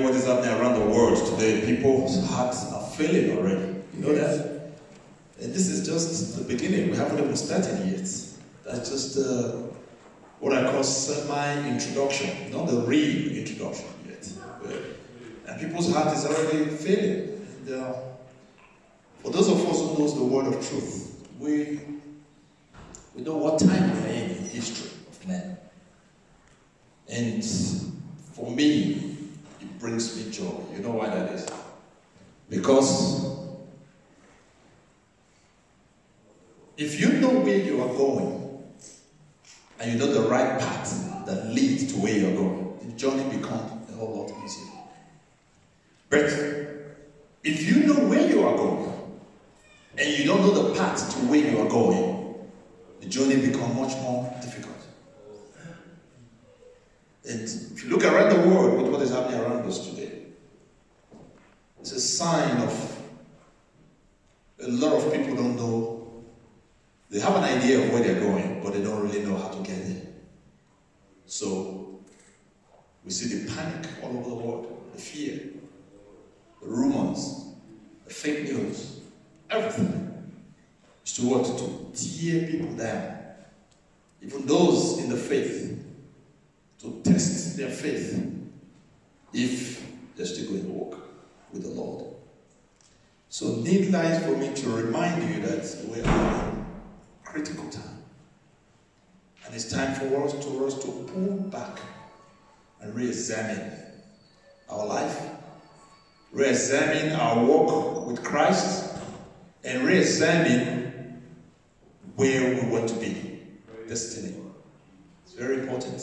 What is happening around the world today, people's hearts are failing already. You know that? And this is just the beginning. We haven't even started yet. That's just what I call semi-introduction, not the real introduction yet. And people's heart is already failing. And, for those of us who knows the word of truth, we know what time we are in the history of man. And for me, it brings me joy. You know why that is? Because if you know where you are going and you know the right path that leads to where you're going, the journey becomes a whole lot easier. But if you know where you are going and you don't know the path to where you are going, the journey becomes much more difficult. And if you look around the world with what is happening around us today, it's a sign of a lot of people don't know. They have an idea of where they're going, but they don't really know how to get there. So we see the panic all over the world, the fear, the rumors, the fake news, everything. It's to what? To tear people down. Even those in the faith, to test their faith if they're still going to walk with the Lord. So needless for me to remind you that we are in a critical time. And it's time for us to pull back and re-examine our life, re-examine our walk with Christ, and re-examine where we want to be. Destiny. It's very important.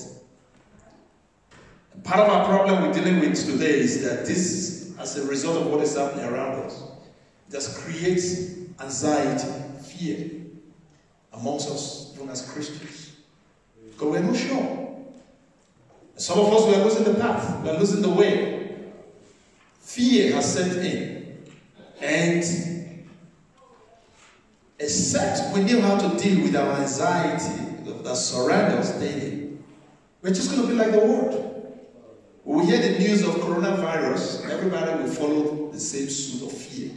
Part of our problem we're dealing with today is that this, as a result of what is happening around us, just creates anxiety, fear amongst us, even as Christians. Because we're not sure. And some of us, we are losing the path, we are losing the way. Fear has set in. And except we knew how to deal with our anxiety that surrounds us daily, we're just going to be like the world. When we hear the news of coronavirus, everybody will follow the same suit of fear.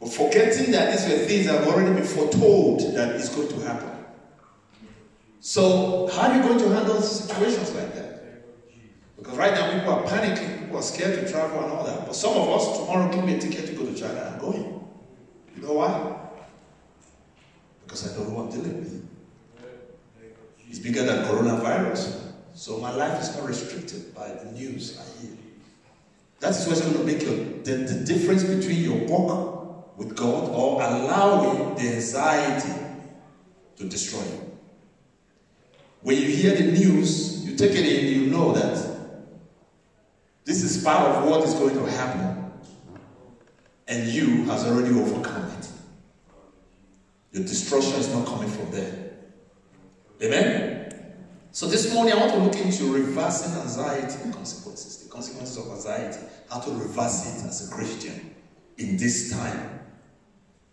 But forgetting that these were things that have already been foretold that is going to happen. So how are you going to handle situations like that? Because right now people are panicking, people are scared to travel and all that. But some of us, tomorrow give me a ticket to go to China, I'm going. You know why? Because I don't know what I'm dealing with. It's bigger than coronavirus. So my life is not restricted by the news I hear. That's what's going to make the difference between your walk with God or allowing the anxiety to destroy you. When you hear the news, you take it in, you know that this is part of what is going to happen. And you has already overcome it. Your destruction is not coming from there. Amen? So this morning I want to look into reversing anxiety and consequences, the consequences of anxiety, how to reverse it as a Christian in this time,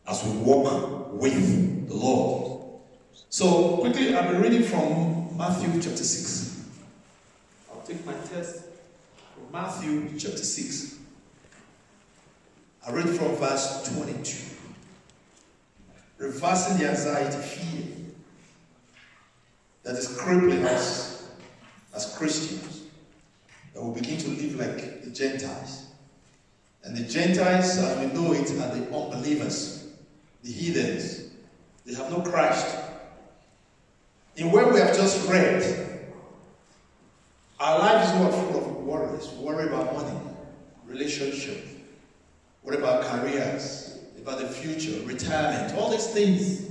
as we walk with the Lord. So quickly, I'll be reading from Matthew chapter 6. I'll take my test from Matthew chapter 6. I read from verse 22. Reversing the anxiety, fear that is crippling us as Christians, that we begin to live like the Gentiles. And the Gentiles, as we know it, are the unbelievers, the heathens. They have no Christ. In what we have just read, our life is not full of worries. We worry about money, relationships, worry about careers, about the future, retirement, all these things.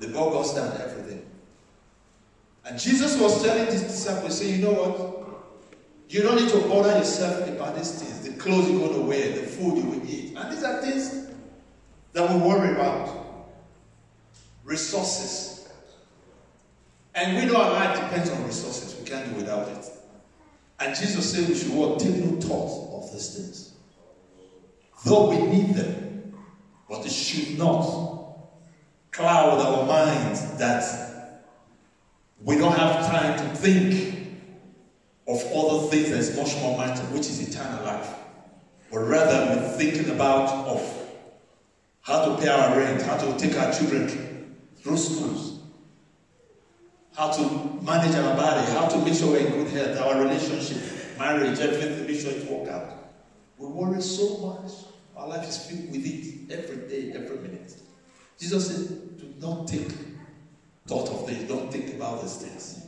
They bog us down every day. And Jesus was telling his disciples, saying, you know what? You don't need to bother yourself about these things, the clothes you're going to wear, the food you will eat. And these are things that we worry about. Resources. And we know our life depends on resources. We can't do without it. And Jesus said we should take no thought of these things. Though we need them, but it should not cloud our minds that we don't have time to think of other things that is much more matter, which is eternal life. But rather we're thinking of how to pay our rent, how to take our children through schools, how to manage our body, how to make sure we're in good health, our relationship, marriage, everything, make sure it works out. We worry so much. Our life is filled with it every day, every minute. Jesus said, do not take thought of things, don't think about these things.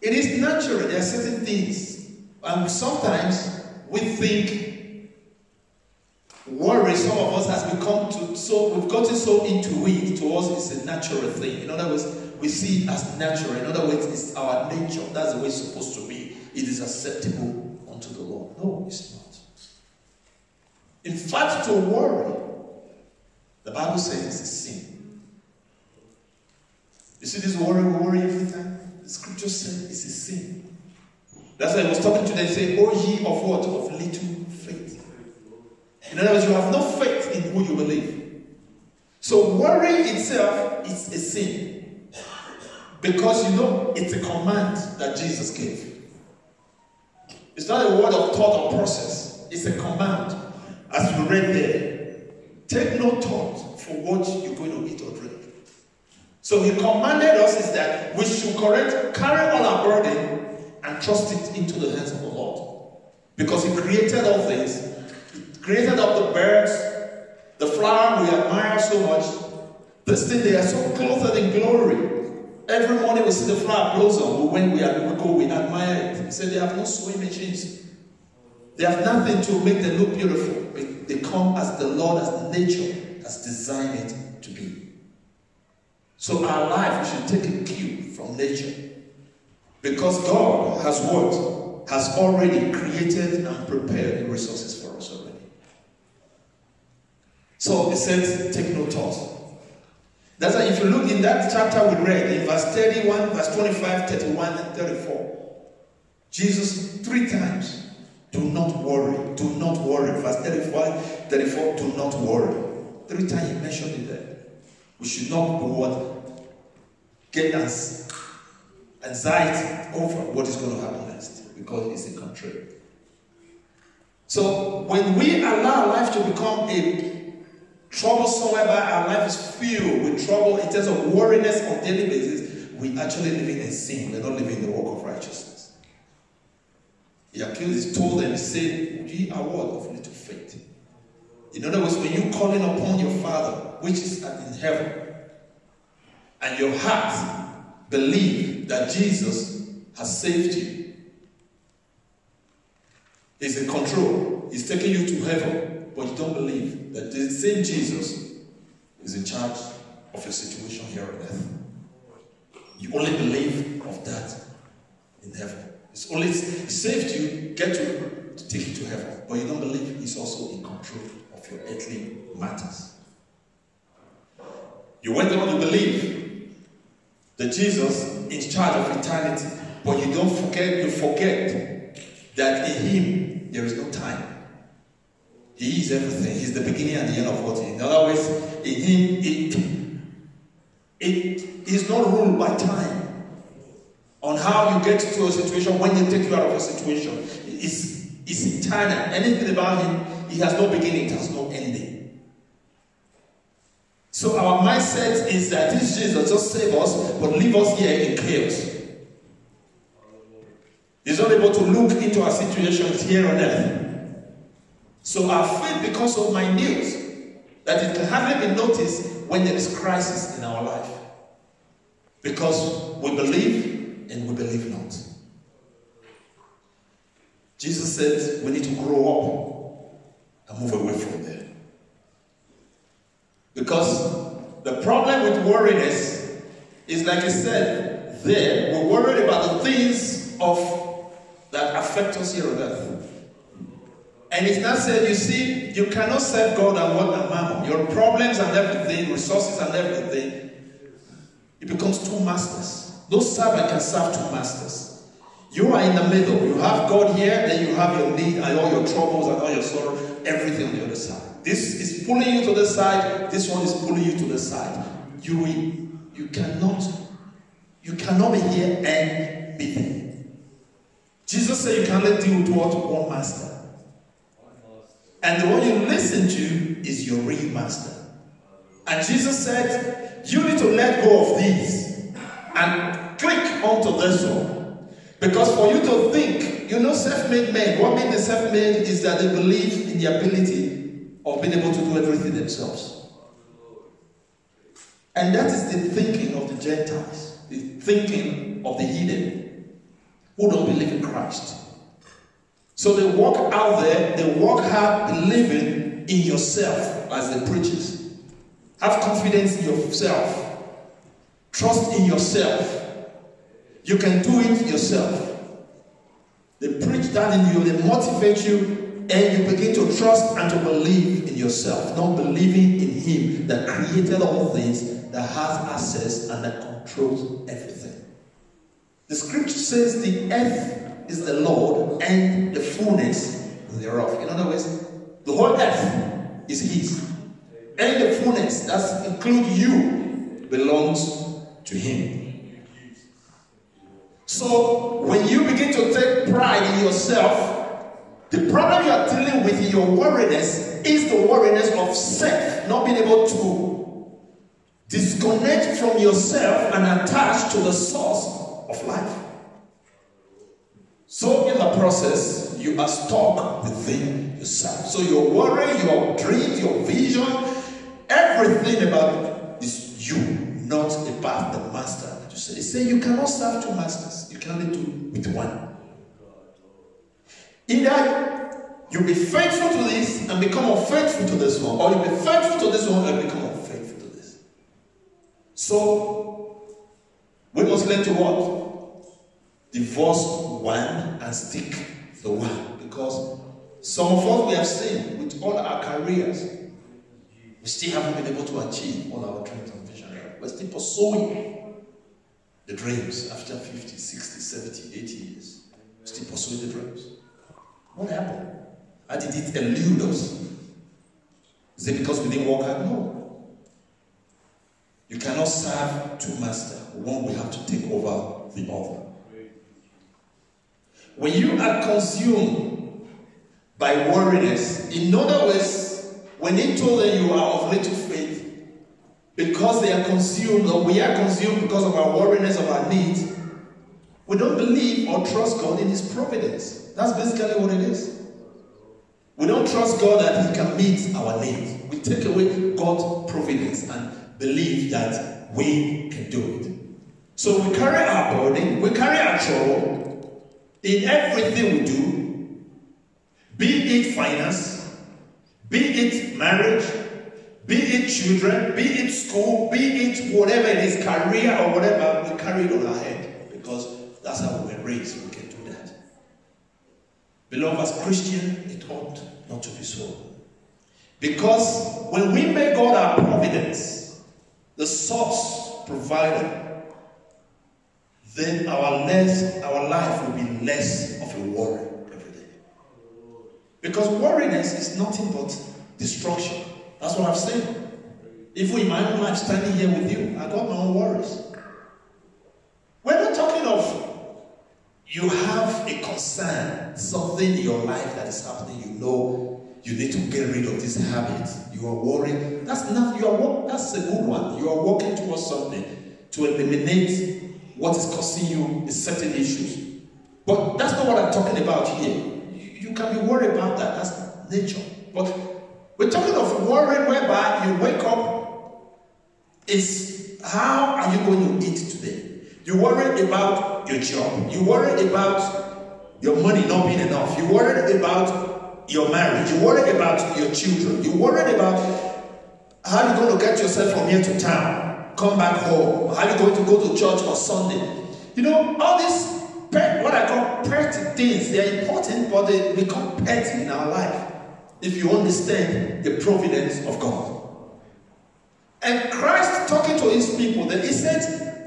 It is natural, there are certain things, and sometimes we think worry, some of us has become we've gotten so into it, to us it's a natural thing. In other words, we see it as natural. In other words, it's our nature. That's the way it's supposed to be. It is acceptable unto the Lord. No, it's not. In fact, to worry, the Bible says it's a sin. You see this worry every time? The scripture says it's a sin. That's why I was talking to them, say, "O ye of what? Of little faith." In other words, you have no faith in who you believe. So worry itself is a sin. Because you know it's a command that Jesus gave. It's not a word of thought or process. It's a command. As we read there, take no thought for what you're going to eat or drink. So he commanded us is that we should carry all our burden and trust it into the hands of the Lord. Because he created all things. Created of the birds, the flower we admire so much. This thing, they are so clothed in glory. Every morning we see the flower blossom, but when we admire it. He said they have no sewing machines. They have nothing to make them look beautiful. They come as the Lord, as nature has designed it to be. So our life, we should take a cue from nature. Because God has what? Has already created and prepared the resources. So it says, take no thought. That's why if you look in that chapter we read, in verse 31, verse 25, 31, and 34, Jesus three times, do not worry, do not worry. Verse 35, 34, do not worry. Three times he mentioned it there. We should not be what? Get us anxiety over what is going to happen next, because it's the contrary. So when we allow life to become a trouble, somewhere by our life is filled with trouble in terms of worriness on a daily basis, we actually living in sin. We're not living in the work of righteousness. He accused, told them, he said, ye are what? Of little faith. In other words, when you calling upon your Father, which is in heaven, and your heart believe that Jesus has saved you, he's in control, he's taking you to heaven, but you don't believe that the same Jesus is in charge of your situation here on earth. You only believe of that in heaven. It's only He saved you, get you to take you to heaven, but you don't believe He's also in control of your earthly matters. You went on to believe that Jesus is in charge of eternity, but you don't forget. You forget that in Him there is no time. He is everything. He's the beginning and the end of what he is. In other words, in Him, it is not ruled by time. On how you get to a situation, when you take you out of a situation, it's eternal. Anything about Him, He has no beginning, it has no ending. So our mindset is that this Jesus just save us, but leave us here in chaos. He's not able to look into our situations here on earth. So our faith becomes so minute that it can hardly be noticed when there is crisis in our life. Because we believe and we believe not. Jesus said we need to grow up and move away from there. Because the problem with worriness is, like I said, there we're worried about the things that affect us here on earth. And it's not said, you see, you cannot serve God and what and mammon. Your problems and everything, resources and everything, It becomes two masters. No servant can serve two masters. You are in the middle. You have God here, then you have your need and all your troubles and all your sorrow, everything on the other side. This is pulling you to the side. This one is pulling you to the side. You cannot be here and be there. Jesus said you cannot deal with one master. And the one you listen to is your real master. And Jesus said, you need to let go of these and click onto this one. Because for you to think, you know, self-made men, what made them self-made is that they believe in the ability of being able to do everything themselves. And that is the thinking of the Gentiles, the thinking of the heathen who don't believe in Christ. So they walk out there, they walk hard believing in yourself as they preach. Have confidence in yourself. Trust in yourself. You can do it yourself. They preach that in you, they motivate you, and you begin to trust and to believe in yourself, not believing in Him that created all things, that has access and that controls everything. The scripture says the earth is the Lord and the fullness thereof. In other words, the whole earth is His. And the fullness that includes you belongs to Him. So when you begin to take pride in yourself, the problem you are dealing with in your worriness is the worriness of self, not being able to disconnect from yourself and attach to the source of life. So in the process, you are stuck within yourself. So your worry, your dreams, your vision, everything about it is you, not about the master. He said you cannot serve two masters. You can only do with one. Either you be faithful to this and become unfaithful to this one, or you be faithful to this one and become unfaithful to this. So we must learn to what? Divorce one and stick the one, because some of us we have seen with all our careers, we still haven't been able to achieve all our dreams and visions. We're still pursuing the dreams after 50, 60, 70, 80 years. We're still pursuing the dreams. What happened? How did it elude us? Is it because we didn't work hard? No. You cannot serve two masters. One will have to take over the other. When you are consumed by worriness, in other words, when He told them you are of little faith, because they are consumed, or we are consumed because of our worriness, of our needs, we don't believe or trust God in His providence. That's basically what it is. We don't trust God that He can meet our needs. We take away God's providence and believe that we can do it. So we carry our burden, we carry our trouble, in everything we do, be it finance, be it marriage, be it children, be it school, be it whatever it is, career or whatever, we carry it on our head because that's how we were raised. We can do that. Beloved, as Christians, it ought not to be so. Because when we make God our providence, the source provided, then our life will be less of a worry every day. Because worriness is nothing but destruction. That's what I've said. Even in my own life, standing here with you, I got my own worries. We're not talking of you have a concern, something in your life that is happening. You know you need to get rid of this habit. You are worried. That's a good one. You are working towards something to eliminate what is causing you is certain issues. But that's not what I'm talking about here. You can be worried about that. That's nature. But we're talking of worrying whereby you wake up, it's how are you going to eat today? You worry about your job. You worry about your money not being enough. You worry about your marriage. You worry about your children. You worry about how you're going to get yourself from here to town. Come back home. Are you going to go to church on Sunday? You know, all these what I call petty things, they're important, but they become petty in our life if you understand the providence of God. And Christ talking to His people, then He said,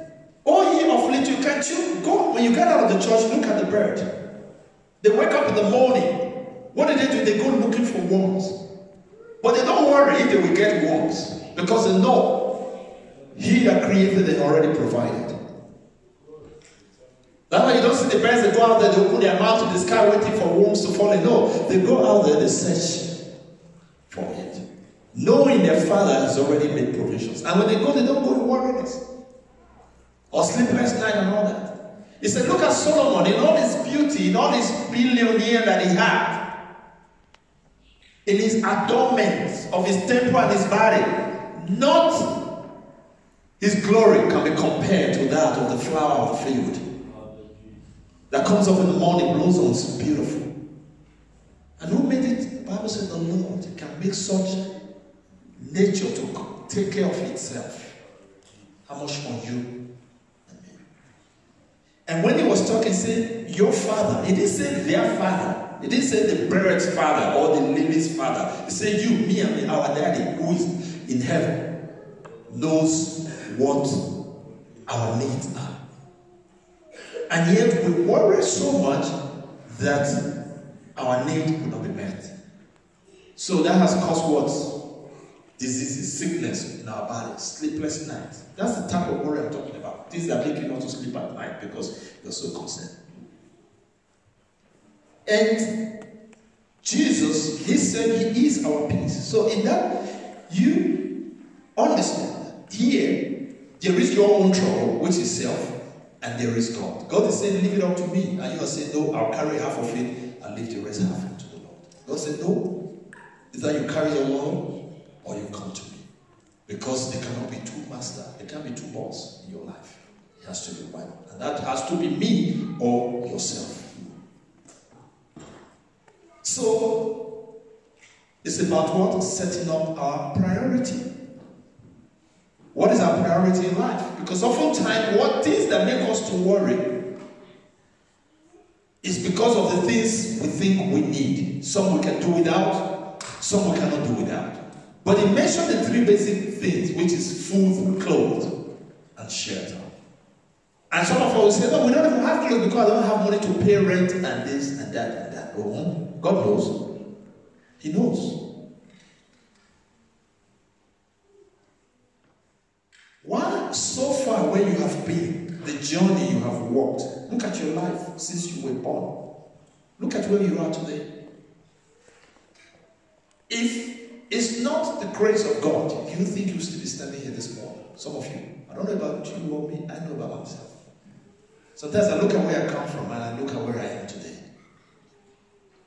O ye of little, can't you go? When you get out of the church, look at the bird. They wake up in the morning. What do? They go looking for worms. But they don't worry if they will get worms, because they know He that created them already provided. That's why you don't see the birds that go out there, they open their mouth to the sky waiting for worms to fall in. No, they go out there, they search for it, knowing their Father has already made provisions. And when they don't go to worries or sleepless night and all that. He said, look at Solomon in all his beauty, in all his billionaire that he had, in his adornment of his temple and his body. Not his glory can be compared to that of the flower of the field that comes up in the morning, blossoms, beautiful. And who made it? The Bible says the Lord can make such nature to take care of itself. How much more you? And when he was talking, he said, your Father. He didn't say their father. He didn't say the parents' father or the living's father. He said, you, me, and me, our daddy who is in heaven knows what our needs are. And yet we worry so much that our need would not be met. So that has caused what? Diseases, sickness in our bodies, sleepless nights. That's the type of worry I'm talking about. Things that make you not to sleep at night because you're so concerned. And Jesus, He said He is our peace. So in that, you understand here, there is your own trouble, which is self. And there is God. God is saying, leave it up to me. And you are saying, no, I'll carry half of it and leave the rest half to the Lord. God said, no. Is that you carry your load or you come to me? Because there cannot be two masters. There can't be two boss in your life. It has to be one. And that has to be me or yourself. So, it's about what? Setting up our priority. What is our priority in life? Because oftentimes, what things that make us to worry is because of the things we think we need. Some we can do without, some we cannot do without. But he mentioned the three basic things, which is food, clothes, and shelter. And some of us will say, no, we don't even have clothes because I don't have money to pay rent and this and that and that. Oh, God knows. He knows. Why so far where you have been, the journey you have walked, look at your life since you were born. Look at where you are today. If it's not the grace of God, you think you still be standing here this morning. Some of you. I don't know about you or me, I know about myself. Sometimes I look at where I come from and I look at where I am today.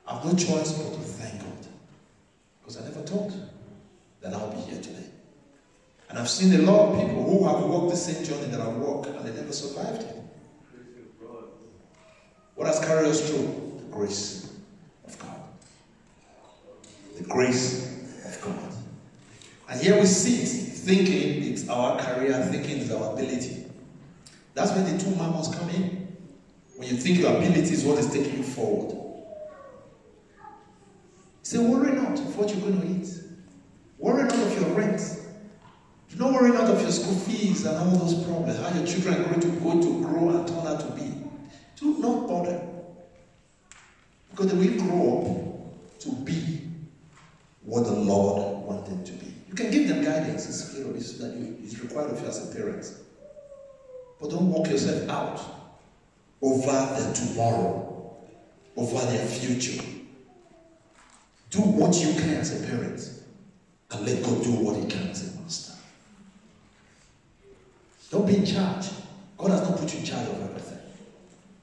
I have no choice but to thank God. Because I never thought that I'll be here today. And I've seen a lot of people who have walked the same journey that I walked, and they never survived it. What has carried us through? The grace of God. The grace of God. And here we sit, thinking it's our career, thinking it's our ability. That's when the two mammons come in. When you think your ability is what is taking you forward. Say, worry not of what you're going to eat. Worry not of your rent. Don't worry not of your school fees and all those problems, how your children are going to grow and turn out to be. Do not bother. Because they will grow up to be what the Lord wants them to be. You can give them guidance, it's clear, it's required of you as a parent. But don't walk yourself out over their tomorrow, over their future. Do what you can as a parent and let God do what He can as a master. Don't be in charge. God has not put you in charge of everything.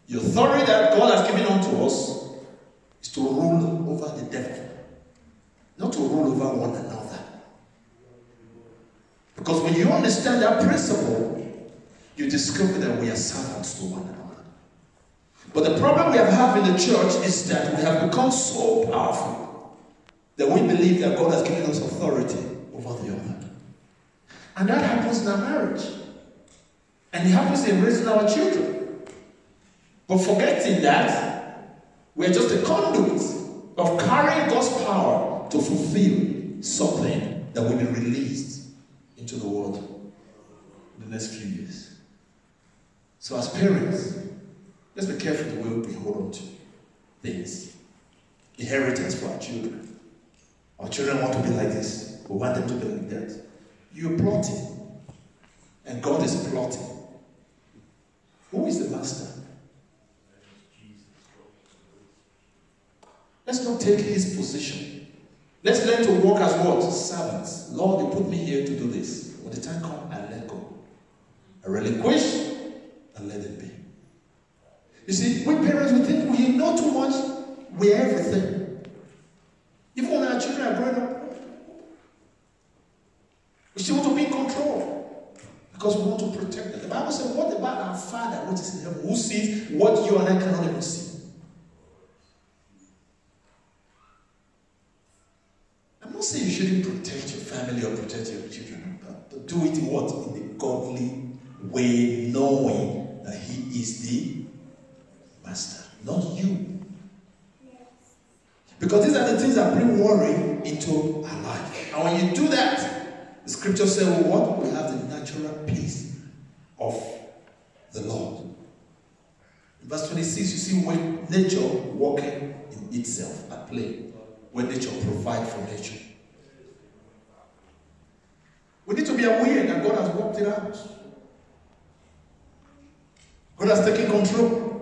The authority that God has given unto us is to rule over the devil, not to rule over one another. Because when you understand that principle, you discover that we are servants to one another. But the problem we have in the church is that we have become so powerful that we believe that God has given us authority over the other. And that happens in our marriage. And it happens in raising our children. But forgetting that, we're just a conduit of carrying God's power to fulfill something that will be released into the world in the next few years. So as parents, let's be careful the way we hold on to things. Inheritance for our children. Our children want to be like this. We want them to be like that. You're plotting. And God is plotting. Who is the master? Let's not take his position. Let's learn to walk as what? Servants. Lord, you put me here to do this. When the time comes, I let go. I relinquish and let it be. You see, we parents, we think we know too much. We are everything. Even when our children are growing up, we still want to be in control because we want to protect them. The Bible says, what about our Father which is in heaven, who sees what you and I cannot even see? I'm not saying you shouldn't protect your family or protect your children, but do it what? In a godly way, knowing that He is the Master, not you. Because these are the things that bring worry into our life. And when you do that, the scripture says, well, what? We have the natural peace of the Lord. In verse 26, you see when nature walking in itself at play. When nature provides for nature. We need to be aware that God has worked it out. God has taken control.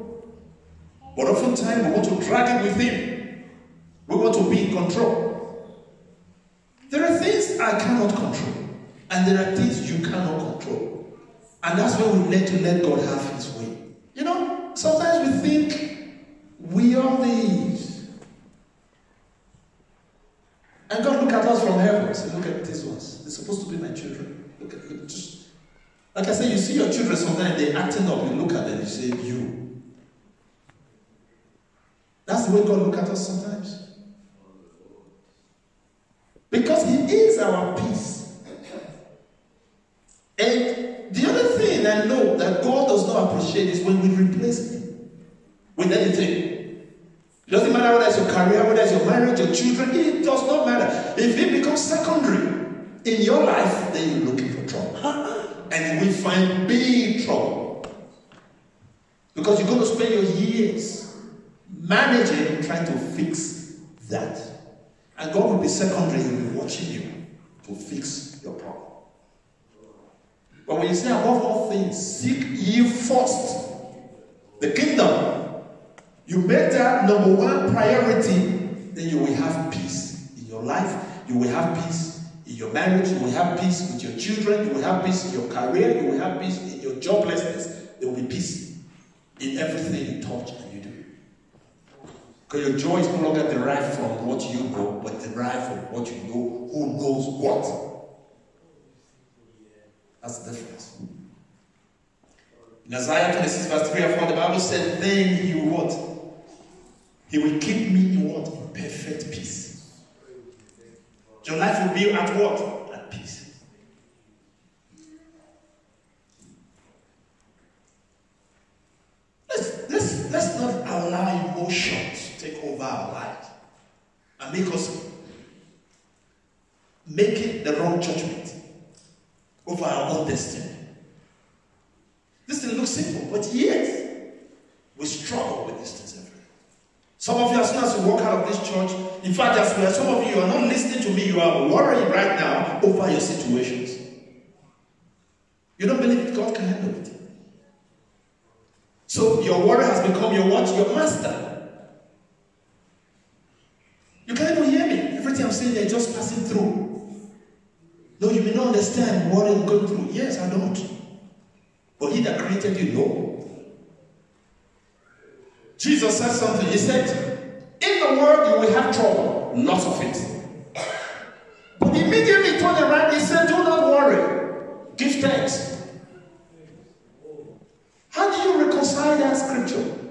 But oftentimes we want to drag it with Him. We want to be in control. There are things I cannot control. And there are things you cannot control. And that's where we need to let God have His way. You know, sometimes we think we are the... And God look at us from heaven and say, look at these ones. They're supposed to be my children. Look at them. Just, like I said, you see your children sometimes, they're acting up. You look at them, you say, you. That's the way God looks at us sometimes. Because He is our peace. And the other thing I know that God does not appreciate is when we replace Him with anything. It doesn't matter whether it's your career, whether it's your marriage, your children, it does not matter. If it becomes secondary in your life, then you're looking for trouble. And you will find big trouble. Because you're going to spend your years managing, trying to fix that. And God will be secondary in watching you to fix your problem. But when you say, above all things, seek ye first the kingdom. You make that number one priority, then you will have peace in your life, you will have peace in your marriage, you will have peace with your children, you will have peace in your career, you will have peace in your joblessness. There will be peace in everything you touch and you do. Because your joy is no longer derived from what you know, but derived from what you know, who knows what. That's the difference. In Isaiah 26 verse 3 and 4, the Bible said, then He will what? He will keep me in what? In perfect peace. Your life will be at what? At peace. Let's not allow emotions to take over our life and make us making the wrong judgment over our own destiny. This thing looks simple, but yet we struggle with this thing. Some of you, as soon as you walk out of this church, in fact, as some of you are not listening to me, you are worrying right now over your situations. You don't believe God can handle it. So your worry has become your what? Your master. You can't even hear me. Everything I'm saying here is just passing through. No, you may not understand what I'm going through. Yes, I don't. But He that created you knows. Jesus said something. He said, in the world you will have trouble, lots of it. But immediately he turned around, he said, do not worry, give thanks. How do you reconcile that scripture?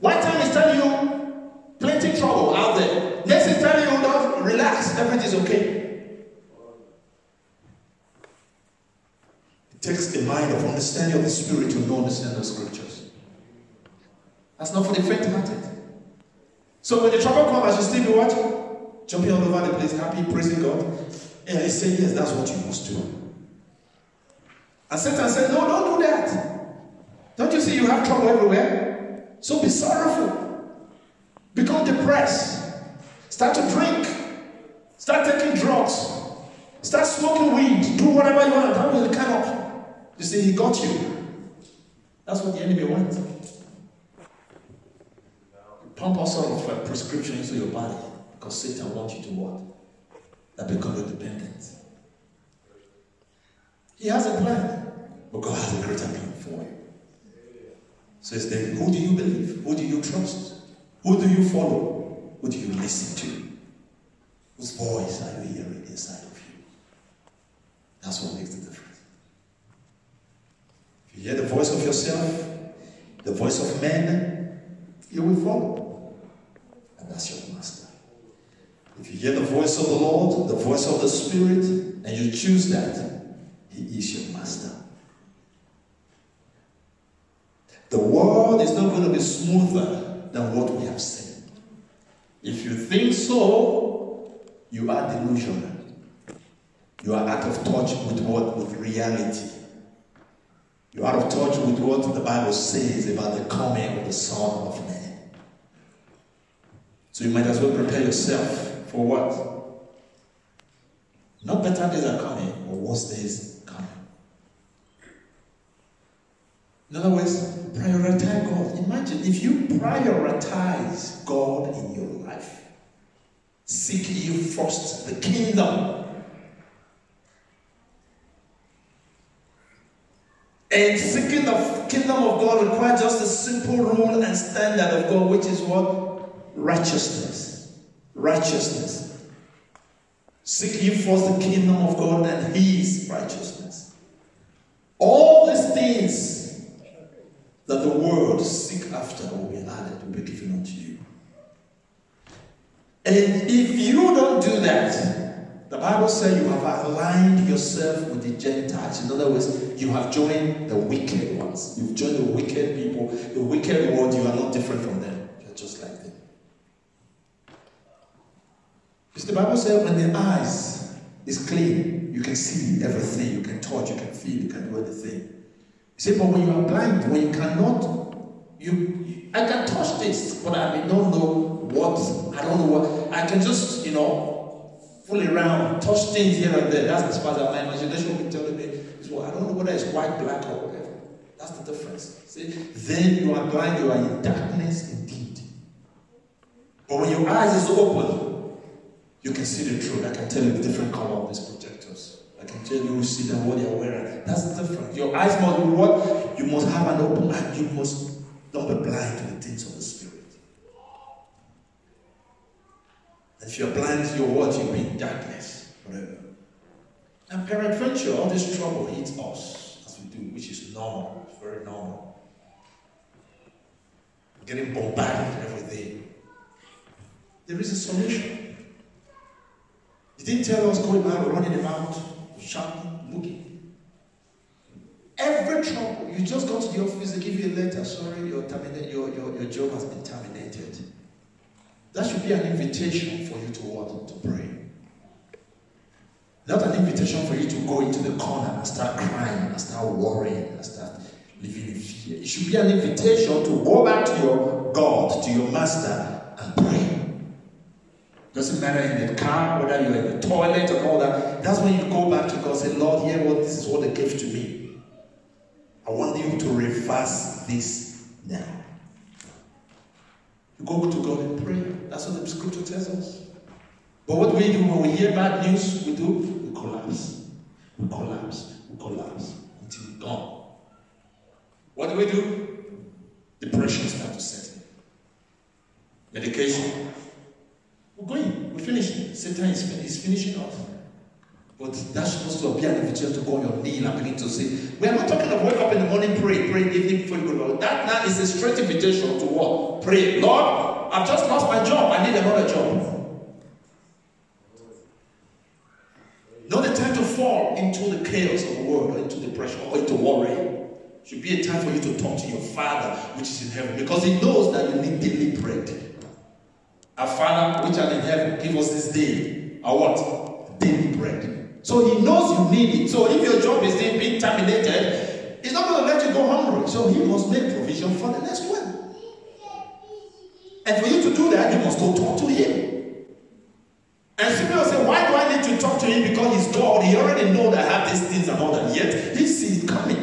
One time he's telling you, plenty of trouble out there. Next he's telling you, don't relax, everything's okay. It takes the mind of understanding of the Spirit to know understand the scriptures. That's not for the faint-hearted. So when the trouble comes, I should still be what? Jumping all over the place, happy, praising God. And He said, yes, that's what you must do. And Satan said, no, don't do that. see you have trouble everywhere. So be sorrowful. Become depressed. Start to drink. Start taking drugs. Start smoking weed. Do whatever you want. That will come up. You see, he got you. That's what the enemy wants. Pump all sorts of prescription into your body. Because Satan wants you to what? That become a dependent. He has a plan. But God has a greater plan for you. So it's then, who do you believe? Who do you trust? Who do you follow? Who do you listen to? Whose voice are you hearing inside of you? That's what makes the difference. If you hear the voice of yourself, the voice of men, you will follow. And that's your master. If you hear the voice of the Lord, the voice of the Spirit, and you choose that, He is your master. The world is not going to be smoother than what we have seen. If you think so, you are delusional. You are out of touch with what? With reality. You are out of touch with what the Bible says about the coming of the Son of Man. So you might as well prepare yourself. For what? Not better days are coming, or worse days coming. In other words, prioritize God. Imagine if you prioritize God in your life. Seek you first the kingdom. And seeking the kingdom of God requires just a simple rule and standard of God, which is what? Righteousness. Righteousness. Seek ye first the kingdom of God and His righteousness. All these things that the world seek after will be added, will be given unto you. And if you don't do that, the Bible says you have aligned yourself with the Gentiles. In other words, you have joined the wicked ones. You've joined the wicked people, the wicked world. You are not different from them. You're just like them. Because the Bible says when the eyes is clean, you can see everything, you can touch, you can feel, you can do everything. You see, but when you are blind, when you cannot, I can touch this, but I don't know what, I can just, fool around, touch things here and there. That's as far as my imagination will tell me. So I don't know whether it's white, black, or whatever. That's the difference. See, then you are blind, you are in darkness indeed. But when your eyes is open, you can see the truth. I can tell you the different color of these projectors. I can tell you see them what they are wearing. That's different. Your eyes must be what? You must have an open eye. You must not be blind to the things of the Spirit. If you're blind to your word, you'll be in darkness forever. And peradventure, all this trouble hits us as we do, which is normal. It's very normal. We're getting bombarded every day. There is a solution. He didn't tell us going out, running about, shouting, looking. Every trouble, you just go to the office, they give you a letter, sorry, your job has been terminated. That should be an invitation for you to what? To pray. Not an invitation for you to go into the corner and start crying, and start worrying, and start living in fear. It should be an invitation to go back to your God, to your master, and pray. Doesn't matter in the car, whether you're in the toilet and all that. That's when you go back to God and say, Lord, hear what this is what they gave to me. I want you to reverse this now. You go to God and pray. That's what the scripture tells us. But what do we do when we hear bad news? We do? We collapse. We collapse. We collapse until we're gone. What do we do? Depression starts to set in. Medication. We're going, we're finishing. Satan is finishing off. But that's supposed to be an invitation to go on your knee and begin to say, we are not talking about wake up in the morning, pray in the evening before you go to bed. That now is a straight invitation to what? Pray. Lord, I've just lost my job. I need another job. Not a time to fall into the chaos of the world or into depression or into worry. It should be a time for you to talk to your Father, which is in heaven, because He knows that you need daily bread. Our Father, which art in heaven, give us this day our what? Daily bread. So He knows you need it. So if your job is being terminated, He's not going to let you go hungry, so he must make provision for the next one. And for you to do that, you must go talk to him. And some people say, why do I need to talk to him? Because he's God. He already knows that I have these things and all that. Yet, he sees it coming.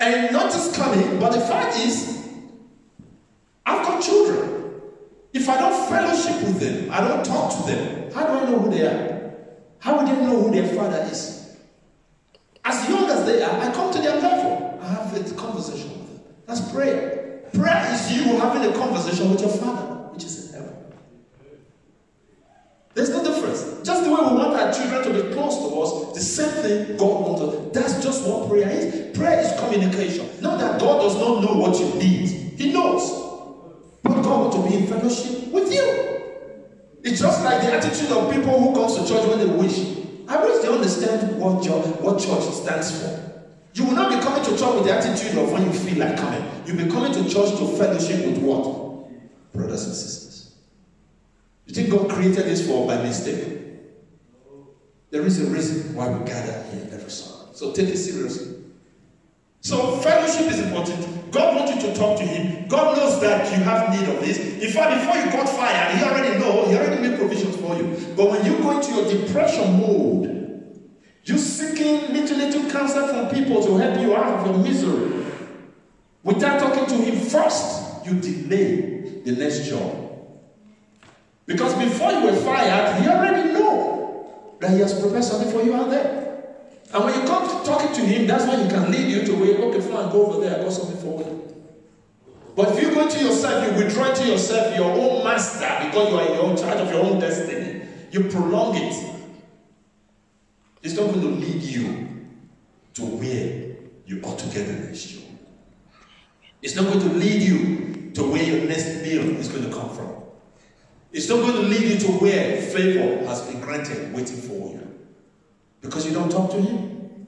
And not just coming, but the fact is, I've got children. If I don't fellowship with them, I don't talk to them, how do I know who they are? How would they know who their father is? As young as they are, I come to their level. I have a conversation with them. That's prayer. Prayer is you having a conversation with your Father, which is in heaven. There's no difference. Just the way we want our children to be close to us, the same thing God wants us. That's just what prayer is. Prayer is communication. Not that God does not know what you need. He knows. But God wants to be in fellowship with you. It's just like the attitude of people who come to church when they wish. I wish they understand what church stands for. You will not be coming to church with the attitude of when you feel like coming. You'll be coming to church to fellowship with what? Brothers and sisters. You think God created this for by mistake? There is a reason why we gather here every Sunday. So take it seriously. So fellowship is important. God wants you to talk to him. God knows that you have need of this. In fact, before you got fired, he already knows, he already made provisions for you. But when you go into your depression mode, you're seeking little counsel from people to help you out of your misery. Without talking to him first, you delay the next job. Because before you were fired, he already knows that he has prepared something for you out there. And when you come to talking to him, that's when he can lead you to where, okay, fine, go over there, I got something for you. But if you go to yourself, you withdraw to yourself your own master because you are in your own charge of your own destiny. You prolong it. It's not going to lead you to where you ought to get the next job. It's not going to lead you to where your next meal is going to come from. It's not going to lead you to where favor has been granted, waiting for you. Because you don't talk to him.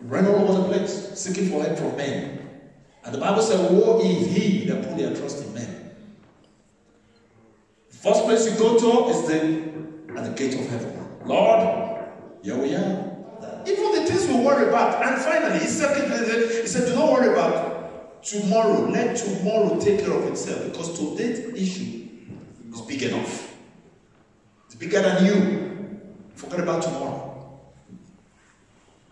You ran all over the place, seeking for help from men. And the Bible said, woe is he that put their trust in men. The first place you go to is at the gate of heaven. Lord, here we are. Even the things we worry about. And finally, he said, do not worry about tomorrow. Let tomorrow take care of itself. Because today's issue is big enough. It's bigger than you. Forget about tomorrow.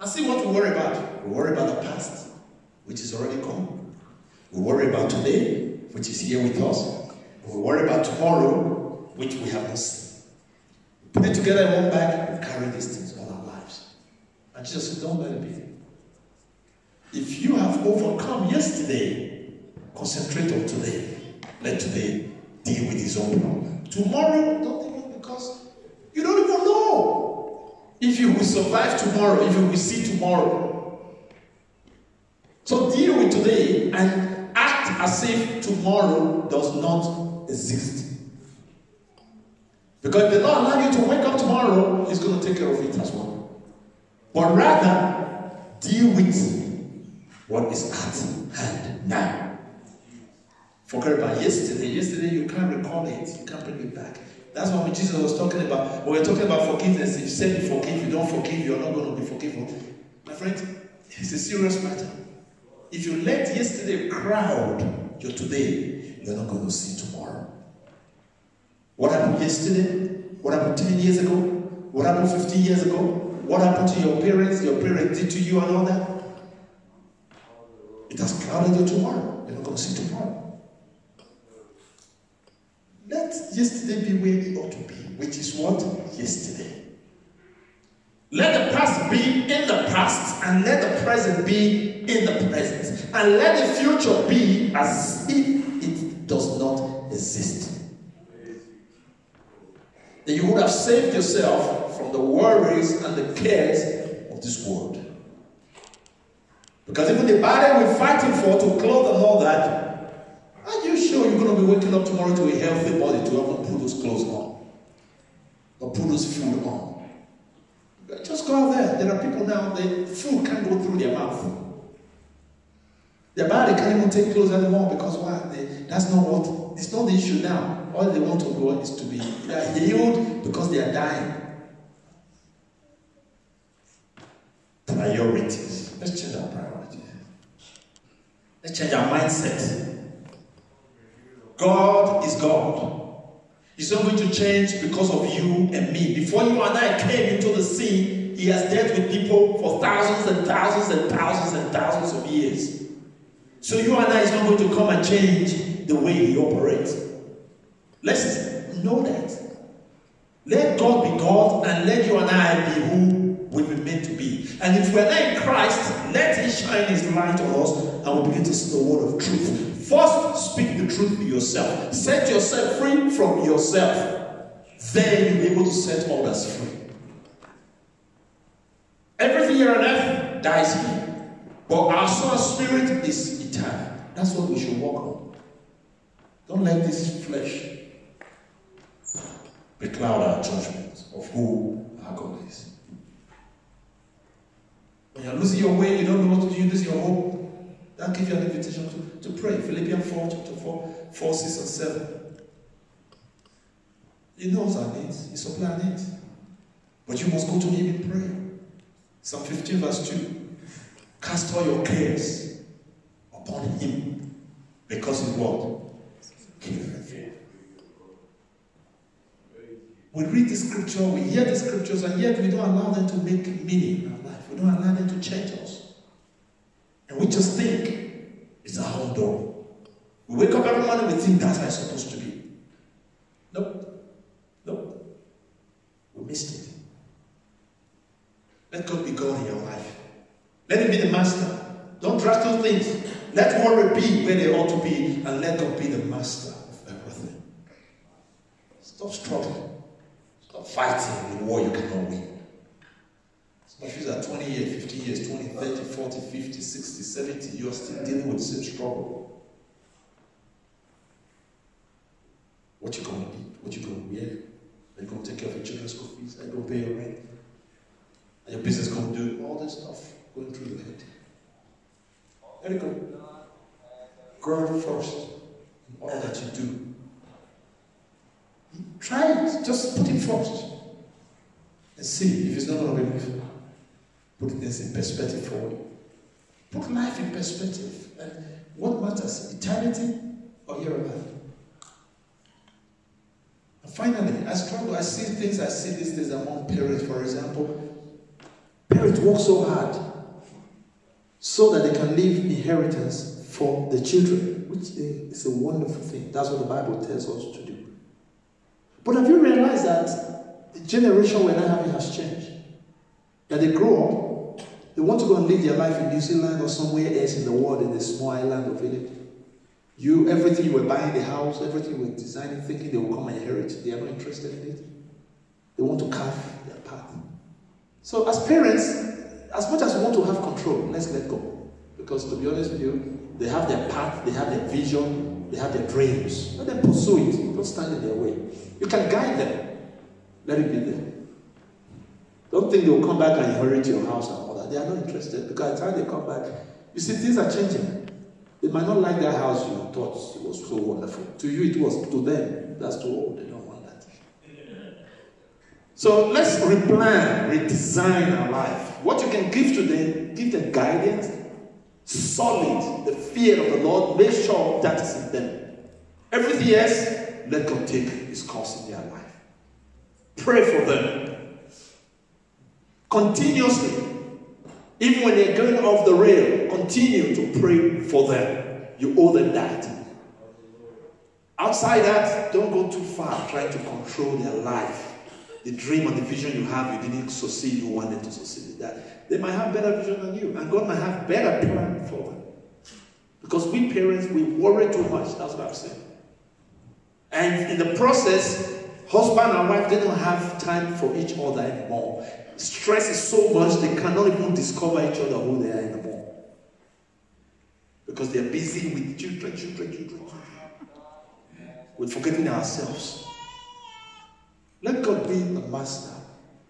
And see what we worry about. We worry about the past, which is already gone. We worry about today, which is here with us. We worry about tomorrow, which we have not seen. Put it together in one bag and carry these things all our lives. And Jesus said, don't let it be. If you have overcome yesterday, concentrate on today. Let today deal with his own problem. Tomorrow, don't think it, because you don't even know. If you will survive tomorrow, if you will see tomorrow. So deal with today and act as if tomorrow does not exist. Because if the Lord allows you to wake up tomorrow, he's going to take care of it as well. But rather, deal with what is at hand now. Forget about yesterday. Yesterday you can't recall it. You can't bring it back. That's what Jesus was talking about. When we're talking about forgiveness, if you say you forgive, you don't forgive, you're not going to be forgiven. My friend, it's a serious matter. If you let yesterday crowd your today, you're not going to see tomorrow. What happened yesterday? What happened 10 years ago? What happened 15 years ago? What happened to your parents? Your parents did to you and all that? It has crowded your tomorrow. You're not going to see tomorrow. Let yesterday be where it ought to be, which is what? Yesterday. Let the past be in the past, and let the present be in the present. And let the future be as if it does not exist. Then you would have saved yourself from the worries and the cares of this world. Because even the battle we're fighting for to clothe and all that, are you sure you're going to be waking up tomorrow to a healthy body to even put those clothes on? Or put those food on? Just go out there. There are people now, the food can't go through their mouth. Their body can't even take clothes anymore because why? That's not what, it's not the issue now. All they want to go is to be healed because they are dying. Priorities. Let's Let's change our priorities. Let's change our mindset. God is God. He's not going to change because of you and me. Before you and I came into the scene, he has dealt with people for thousands and thousands and thousands and thousands of years. So you and I is not going to come and change the way he operates. Let's know that. Let God be God and let you and I be who we were meant to be. And if we are not in Christ, let him shine his light on us and we'll begin to see the word of truth. First, speak the truth to yourself. Set yourself free from yourself. Then you'll be able to set others free. Everything here on earth dies here. But our soul spirit is eternal. That's what we should walk on. Don't let this flesh becloud our judgment of who our God is. When you're losing your way, you don't know what to do, you lose your hope. I'll give you an invitation to pray. Philippians 4, chapter 4, 6 and 7. He knows our needs. He supplies our needs. But you must go to him in prayer. Psalm 15, verse 2. Cast all your cares upon him because he what? We read the scripture, we hear the scriptures, and yet we don't allow them to make meaning in our life. We don't allow them to change us. And we just think it's our own doing. We wake up every morning, we think that's how it's supposed to be. Nope. We missed it. Let God be God in your life. Let him be the master. Don't trust those things. Let worry be where they ought to be, and let God be the master of everything. Stop struggling. Stop fighting the war you cannot win. Some of you are 20 years, 50 years, 20, 30, 40, 50, 60, 70, you are still dealing with the same struggle. What you going to eat? What you going to wear? Are you going to take care of your children's school fees? Are you going to pay your rent? Are your business going to do all this stuff going through your head? There you go. God first in all that you do. Try it. Just put it first. And see if it's not going to be moved. Put things in perspective for you. Put life in perspective. And what matters, eternity or your life? And finally, I struggle. I see these things among parents, for example. Parents work so hard so that they can leave inheritance for the children, which is a wonderful thing. That's what the Bible tells us to do. But have you realized that the generation we're now having has changed? That they grow up, they want to go and live their life in New Zealand or somewhere else in the world, in a small island or village. Everything you were buying, the house, everything you were designing, thinking they will come and inherit. They are not interested in it. They want to carve their path. So as parents, as much as we want to have control, let's let go. Because to be honest with you, they have their path, they have their vision, they have their dreams. Let them pursue it. Don't stand in their way. You can guide them. Let it be there. Don't think they will come back and inherit your house. They are not interested, because by the time they come back, you see, things are changing. They might not like that house you thought it was so wonderful. To you it was, to them, that's too old, they don't want that. So let's replan, redesign our life. What you can give to them, give them guidance, solid, the fear of the Lord, make sure that is in them. Everything else, let God take his course in their life. Pray for them. Continuously. Even when they're going off the rail, continue to pray for them. You owe them that. Outside that, don't go too far trying to control their life. The dream and the vision you have, you didn't succeed, you wanted to succeed in that. They might have better vision than you, and God might have better plan for them. Because we parents, we worry too much, that's what I'm saying. And in the process, husband and wife, they don't have time for each other anymore. Stress is so much, they cannot even discover each other who they are anymore. Because they are busy with children. With forgetting ourselves. Let God be the master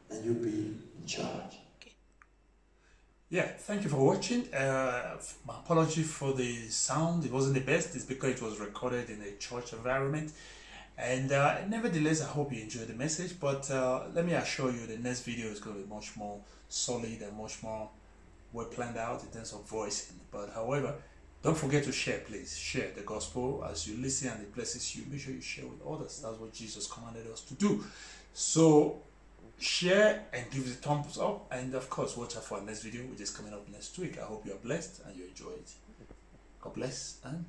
and you be in charge. Yeah, thank you for watching. My apology for the sound. It wasn't the best. It's because it was recorded in a church environment. And nevertheless, I hope you enjoyed the message, but let me assure you the next video is going to be much more solid and much more well planned out in terms of voicing. But however, don't forget to share, please. Share the gospel as you listen and it blesses you. Make sure you share with others. That's what Jesus commanded us to do. So share and give the thumbs up. And of course, watch out for our next video, which is coming up next week. I hope you are blessed and you enjoy it. God bless and